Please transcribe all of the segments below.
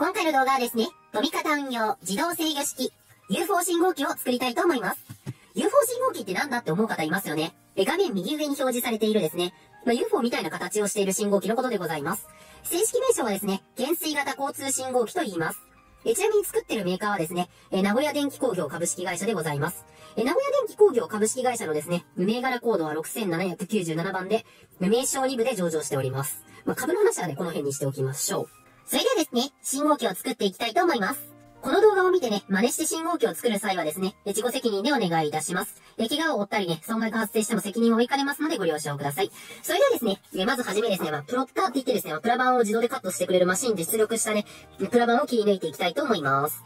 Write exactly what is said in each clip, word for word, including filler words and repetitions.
今回の動画はですね、飛び方運用自動制御式 ユーフォー 信号機を作りたいと思います。ユーフォー 信号機ってなんだって思う方いますよね。え画面右上に表示されているですね、まあ、ユーフォー みたいな形をしている信号機のことでございます。正式名称はですね、懸垂型交通信号機と言います。えちなみに作ってるメーカーはですね、え名古屋電気工業株式会社でございます。え名古屋電気工業株式会社のですね、銘柄コードはろくななきゅうななばんで、名称に部で上場しております。まあ、株の話はね、この辺にしておきましょう。それではですね、信号機を作っていきたいと思います。この動画を見てね、真似して信号機を作る際はですね、自己責任でお願いいたします。怪我を負ったりね、損害が発生しても責任を負いかねますのでご了承ください。それではですね、まずはじめですね、まあ、プロッターって言ってですね、プラ板を自動でカットしてくれるマシンで出力したね、プラ板を切り抜いていきたいと思います。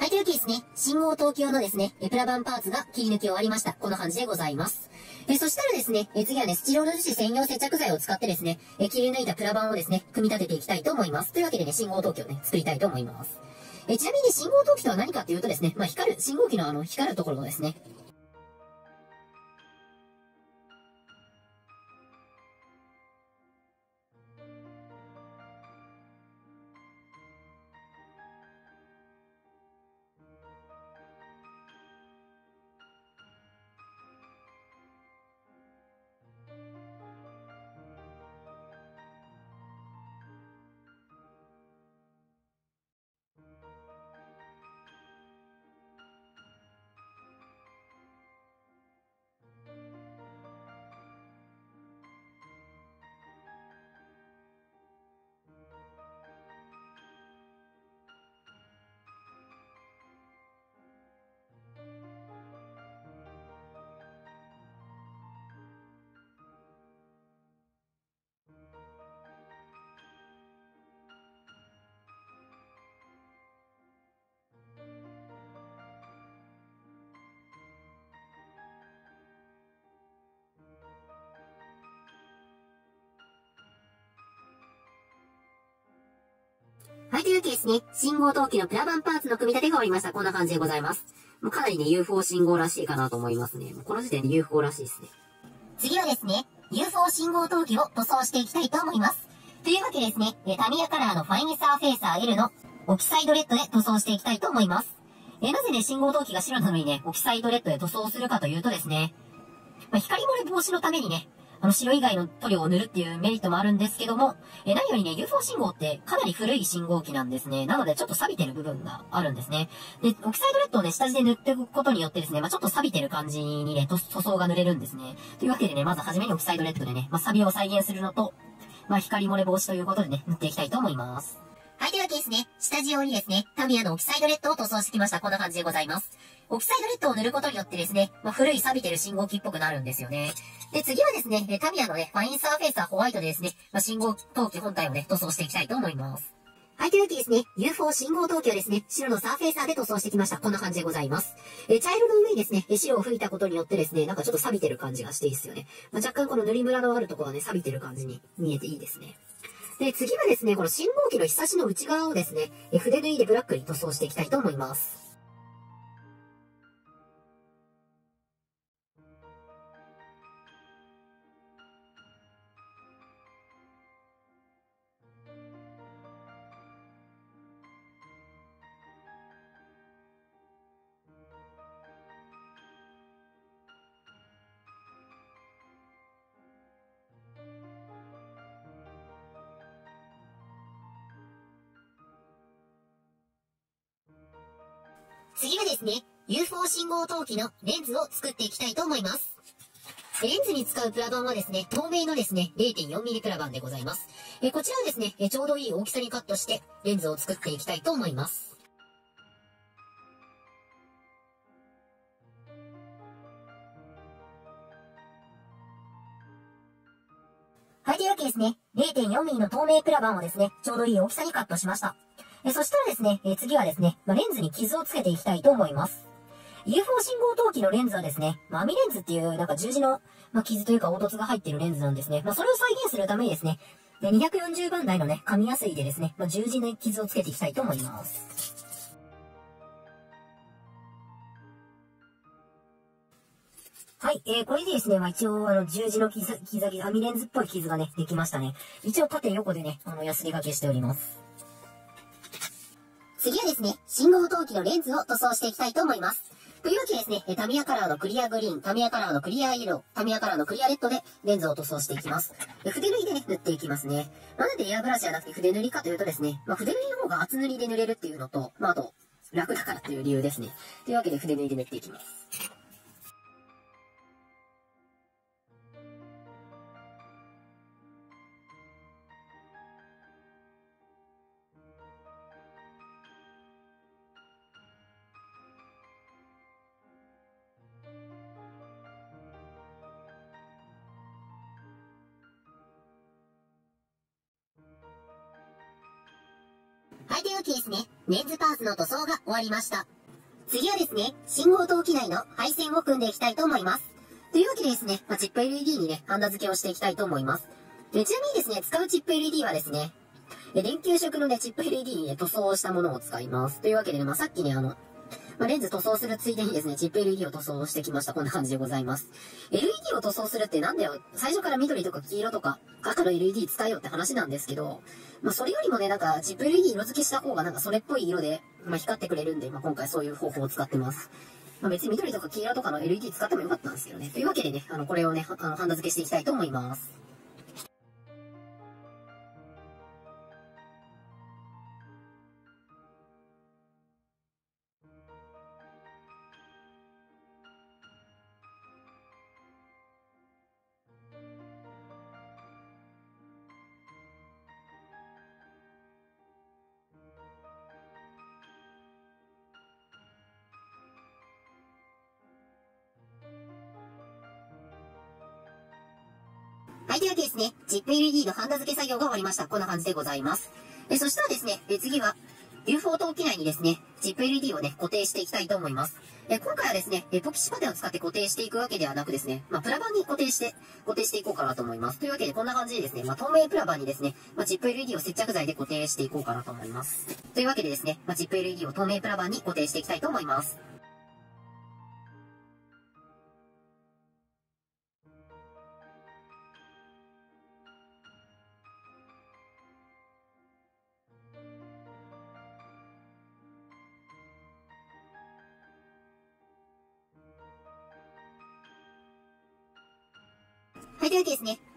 はい、というわけですね、信号等級のですね、プラ板パーツが切り抜き終わりました。こんな感じでございます。えそしたらですね、え次はね、スチロール樹脂専用接着剤を使ってですね、え切り抜いたプラ板をですね、組み立てていきたいと思います。というわけでね、信号等級をね、作りたいと思います。えちなみに信号等級とは何かっていうとですね、まあ、光る、信号機のあの、光るところのですね、はい、というわけですね、信号等級のプラ板パーツの組み立てが終わりました。こんな感じでございます。もうかなりね、ユーフォー 信号らしいかなと思いますね。もうこの時点で ユーフォー らしいですね。次はですね、ユーフォー 信号等級を塗装していきたいと思います。というわけですね、タミヤカラーのファインサーフェイサー エル のオキサイドレッドで塗装していきたいと思います。えなぜね、信号等級が白なのにね、オキサイドレッドで塗装するかというとですね、まあ、光漏れ防止のためにね、あの、白以外の塗料を塗るっていうメリットもあるんですけども、えー、何よりね、ユーフォー 信号ってかなり古い信号機なんですね。なので、ちょっと錆びてる部分があるんですね。で、オキサイドレッドをね、下地で塗っていくことによってですね、まぁ、あ、ちょっと錆びてる感じにね、塗装が塗れるんですね。というわけでね、まずはじめにオキサイドレッドでね、まぁ、あ、錆を再現するのと、まぁ、あ、光漏れ防止ということでね、塗っていきたいと思います。はい、というわけですね、下地用にですね、タミヤのオキサイドレッドを塗装してきました。こんな感じでございます。オキサイドレッドを塗ることによってですね、まあ、古い錆びてる信号機っぽくなるんですよね。で、次はですね、タミヤのね、ファインサーフェイサーホワイトでですね、まあ、信号等級本体をね、塗装していきたいと思います。はい、というわけですね、ユーフォー 信号等級をですね、白のサーフェイサーで塗装してきました。こんな感じでございます。え、茶色の上にですね、白を吹いたことによってですね、なんかちょっと錆びてる感じがしていいですよね。まあ、若干この塗りムラのあるところはね、錆びてる感じに見えていいですね。で、次はですね、この信号機のひさしの内側をですね、筆縫いでブラックに塗装していきたいと思います。次はですね、ユーフォー 信号等級のレンズを作っていきたいと思います。レンズに使うプラ板はですね、透明のですね、れいてんよんミリ プラ板でございます。えこちらはですね、ちょうどいい大きさにカットして、レンズを作っていきたいと思います。ははい、というわけですね、れいてんよんミリ の透明プラバンをですね、ちょうどいい大きさにカットしました。えそしたらですね、え次はですね、まあ、レンズに傷をつけていきたいと思います。ユーフォー 信号灯機のレンズはですね、まあ、網レンズっていうなんか十字の、まあ、傷というか凹凸が入っているレンズなんですね。まあ、それを再現するためにですね、でにひゃくよんじゅうばん台のね、紙やすいでですね、まあ、十字に傷をつけていきたいと思います。はい、えー、これでですね、まあ、一応、あの、十字のギザギザ、網レンズっぽい傷がね、できましたね。一応縦横でね、あの、ヤスリがけしております。次はですね、信号灯機のレンズを塗装していきたいと思います。というわけでですね、タミヤカラーのクリアグリーン、タミヤカラーのクリアイエロー、タミヤカラーのクリアレッドでレンズを塗装していきます。筆塗りでね、塗っていきますね。なんでエアブラシじゃなくて筆塗りかというとですね、まあ、筆塗りの方が厚塗りで塗れるっていうのと、まあ、あと、楽だからっていう理由ですね。というわけで筆塗りで塗っていきます。はい、というわけですね、レンズパーツの塗装が終わりました。次はですね、信号灯機内の配線を組んでいきたいと思います。というわけでですね、まあ、チップ エルイーディー にね、ハンダ付けをしていきたいと思います。で、ちなみにですね、使うチップ エルイーディー はですね、電球色のね、チップ エルイーディー にね、塗装をしたものを使います。というわけでね、まあ、さっきね、あの、まあ、レンズ塗装するついでにですね、チップ エルイーディー を塗装してきました。こんな感じでございます。エルイーディー を塗装するってなんだよ。最初から緑とか黄色とか赤の エルイーディー 使えよって話なんですけど、まあ、それよりもね、なんか、チップ エルイーディー 色付けした方がなんかそれっぽい色で、まあ、光ってくれるんで、まあ、今回そういう方法を使ってます。まあ、別に緑とか黄色とかの エルイーディー 使ってもよかったんですけどね。というわけでね、あの、これをね、あの、ハンダ付けしていきたいと思います。はい、というわけですね、チップ エルイーディー のハンダ付け作業が終わりました。こんな感じでございます。えそしたらですね、え次は ユーフォー 灯機内にですね、チップ エルイーディー をね、固定していきたいと思います。え今回はですね、えポキシパテを使って固定していくわけではなくですね、まあ、プラバンに固定して、固定していこうかなと思います。というわけで、こんな感じでですね、まあ、透明プラバンにですね、まあ、チップ エルイーディー を接着剤で固定していこうかなと思います。というわけでですね、まあ、チップ エルイーディー を透明プラバンに固定していきたいと思います。はい、というわけですね、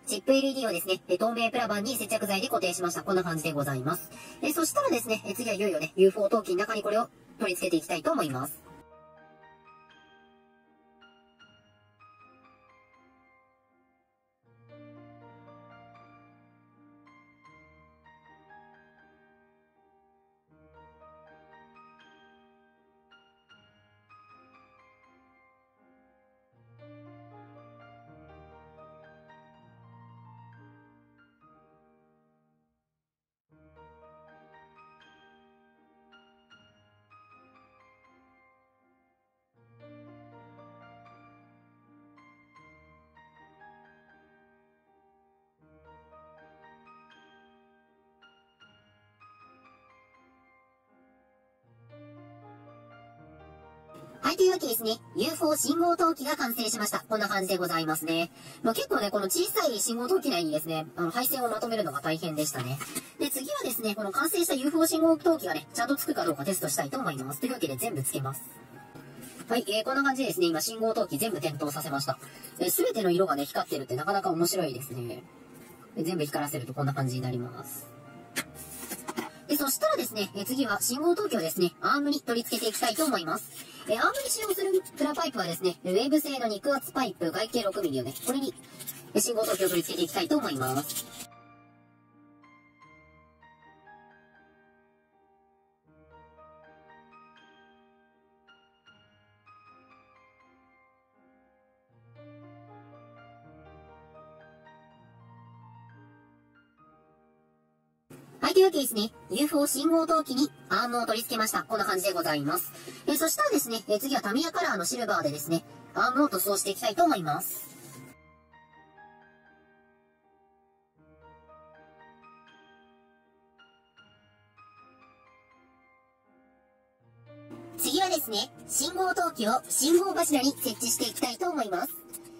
チップ エルイーディー をですね、透明プラバンに接着剤で固定しました。こんな感じでございます。えそしたらですね、次はいよいよね、ユーフォー 灯機の中にこれを取り付けていきたいと思います。はい、というわけですね、ユーフォー 信号灯機が完成しました。こんな感じでございますね。まあ、結構ね、この小さい信号灯機内にですね、あの配線をまとめるのが大変でしたね。で、次はですね、この完成した ユーフォー 信号灯機がね、ちゃんとつくかどうかテストしたいと思います。というわけで全部つけます。はい、えー、こんな感じでですね、今信号灯機全部点灯させました。えー、全ての色がね、光ってるってなかなか面白いですね。で、全部光らせるとこんな感じになります。で、そしたらですね、え次は信号灯機をですね、アームに取り付けていきたいと思います。えー、アームに使用するプラパイプはですね、ウェーブ製の肉厚パイプ、外径 ろくミリ をね、これに信号灯機を取り付けていきたいと思います。イディア機ですね、ユーフォー 信号灯機にアームを取り付けました。こんな感じでございます。えー、そしたらですね、えー、次はタミヤカラーのシルバーでですね、アームを塗装していきたいと思います。次はですね、信号灯機を信号柱に設置していきたいと思います。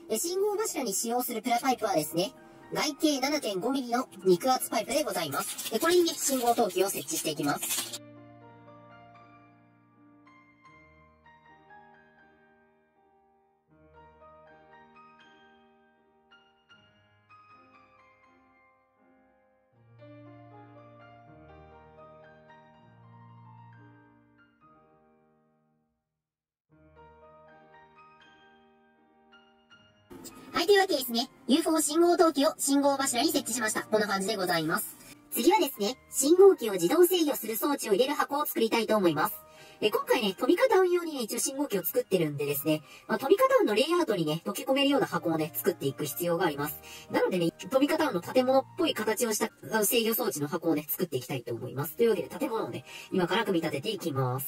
えー、信号柱に使用するプラパイプはですね、外径 ななてんごミリ の肉厚パイプでございます。これに、ね、信号灯機を設置していきます。はい、というわけですね、ユーフォー 信号灯機を信号柱に設置しました。こんな感じでございます。次はですね、信号機を自動制御する装置を入れる箱を作りたいと思います。え今回ね、トミカタウン用にね、一応信号機を作ってるんでですね、まあ、トミカタウンのレイアウトにね、溶け込めるような箱をね、作っていく必要があります。なのでね、トミカタウンの建物っぽい形をした制御装置の箱をね、作っていきたいと思います。というわけで、建物をね、今から組み立てていきます。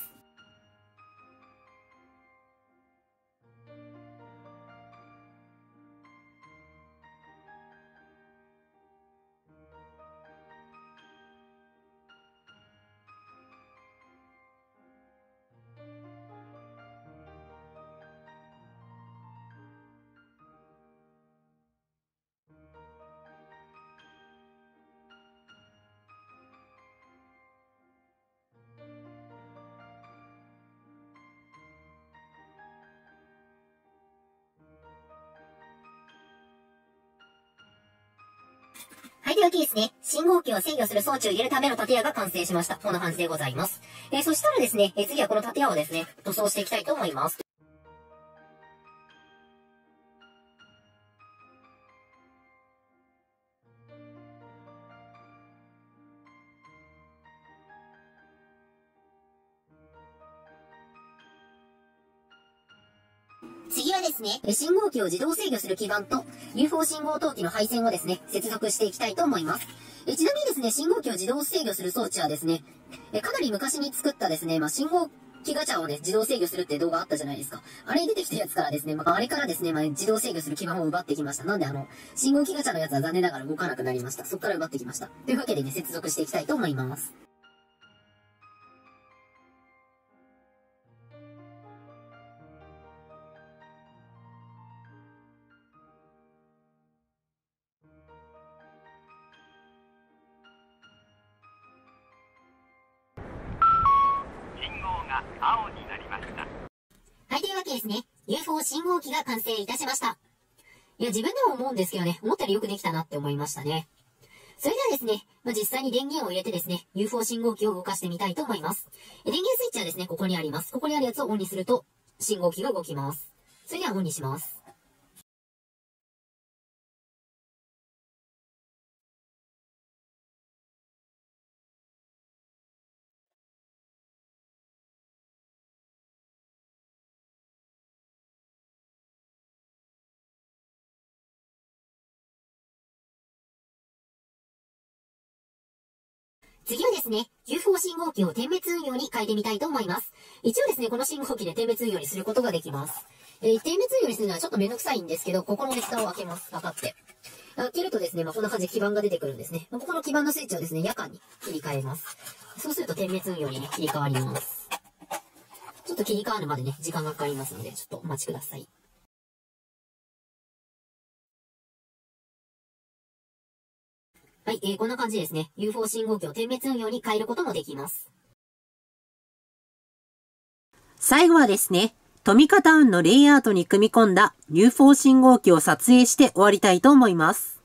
はい、というわけですね、信号機を制御する装置を入れるための建屋が完成しました。こんな感じでございます。えー、そしたらですね、えー、次はこの建屋をですね、塗装していきたいと思います。次はですね、信号機を自動制御する基板と ユーフォー 信号灯機の配線をですね、接続していきたいと思います。えちなみにですね、信号機を自動制御する装置はですね、えかなり昔に作ったですね、まあ、信号機ガチャをね、自動制御するって動画あったじゃないですか。あれに出てきたやつからですね、まあ、あれからですね、まあ、自動制御する基板を奪ってきました。なんであの、信号機ガチャのやつは残念ながら動かなくなりました。そこから奪ってきました。というわけでね、接続していきたいと思います。青になりました。はい、というわけですね、ユーフォー 信号機が完成いたしました。いや、自分でも思うんですけどね、思ったよりよくできたなって思いましたね。それではですね、まあ、実際に電源を入れてですね、ユーフォー 信号機を動かしてみたいと思います。電源スイッチはですね、ここにあります。ここにあるやつをオンにすると、信号機が動きます。それではオンにします。次はですね、ユーフォー 信号機を点滅運用に変えてみたいと思います。一応ですね、この信号機で点滅運用にすることができます。えー、点滅運用にするのはちょっとめんどくさいんですけど、ここの蓋を開けます。パカって。開けるとですね、まあ、こんな感じで基板が出てくるんですね。ここの基板のスイッチをですね、夜間に切り替えます。そうすると点滅運用に、ね、切り替わります。ちょっと切り替わるまでね、時間がかかりますので、ちょっとお待ちください。はい、えー、こんな感じですね。ユーフォー 信号機を点滅運用に変えることもできます。最後はですね、トミカタウンのレイアウトに組み込んだ ユーフォー 信号機を撮影して終わりたいと思います。